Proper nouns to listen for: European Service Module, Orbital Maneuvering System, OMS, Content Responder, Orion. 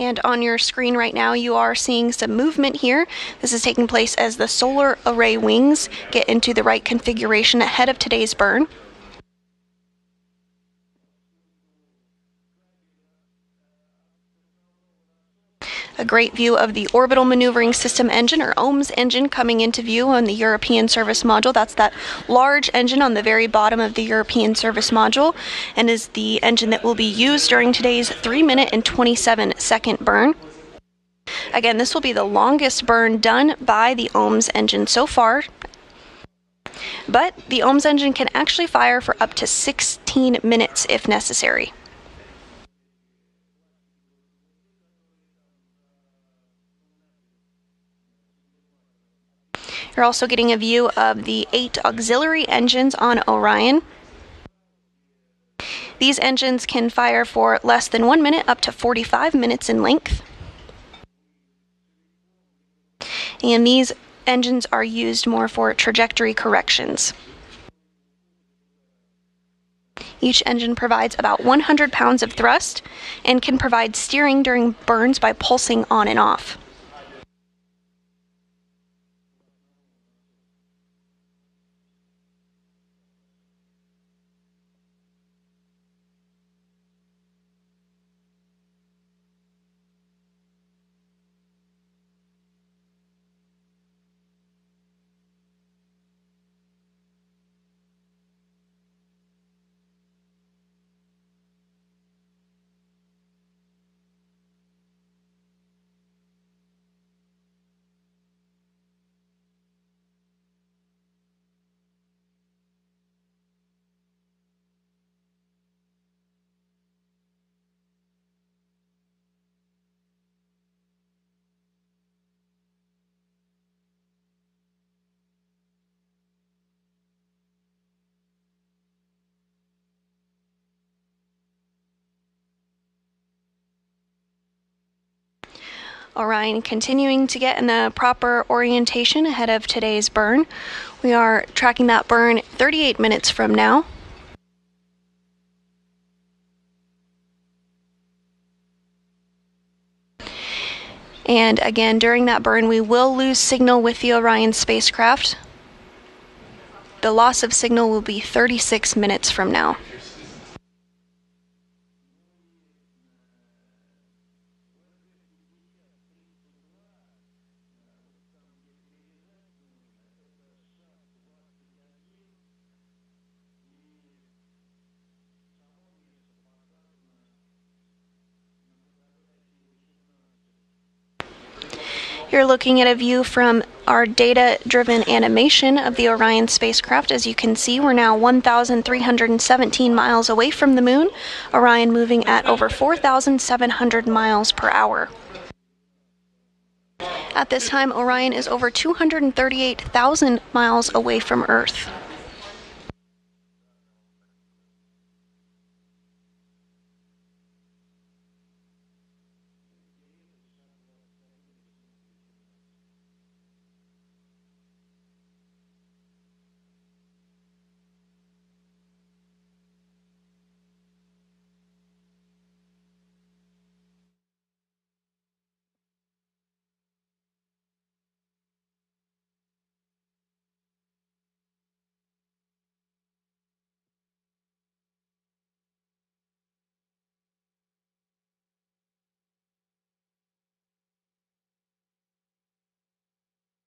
And on your screen right now, you are seeing some movement here. This is taking place as the solar array wings get into the right configuration ahead of today's burn. A great view of the Orbital Maneuvering System engine, or OMS engine, coming into view on the European Service Module. That's that large engine on the very bottom of the European Service Module, and is the engine that will be used during today's 3-minute and 27-second burn. Again, this will be the longest burn done by the OMS engine so far. But the OMS engine can actually fire for up to 16 minutes if necessary. You're also getting a view of the 8 auxiliary engines on Orion. These engines can fire for less than 1 minute, up to 45 minutes in length. And these engines are used more for trajectory corrections. Each engine provides about 100 pounds of thrust and can provide steering during burns by pulsing on and off. Orion continuing to get in the proper orientation ahead of today's burn. We are tracking that burn 38 minutes from now. And again, during that burn, we will lose signal with the Orion spacecraft. The loss of signal will be 36 minutes from now. You're looking at a view from our data-driven animation of the Orion spacecraft. As you can see, we're now 1,317 miles away from the moon, Orion moving at over 4,700 miles per hour. At this time, Orion is over 238,000 miles away from Earth.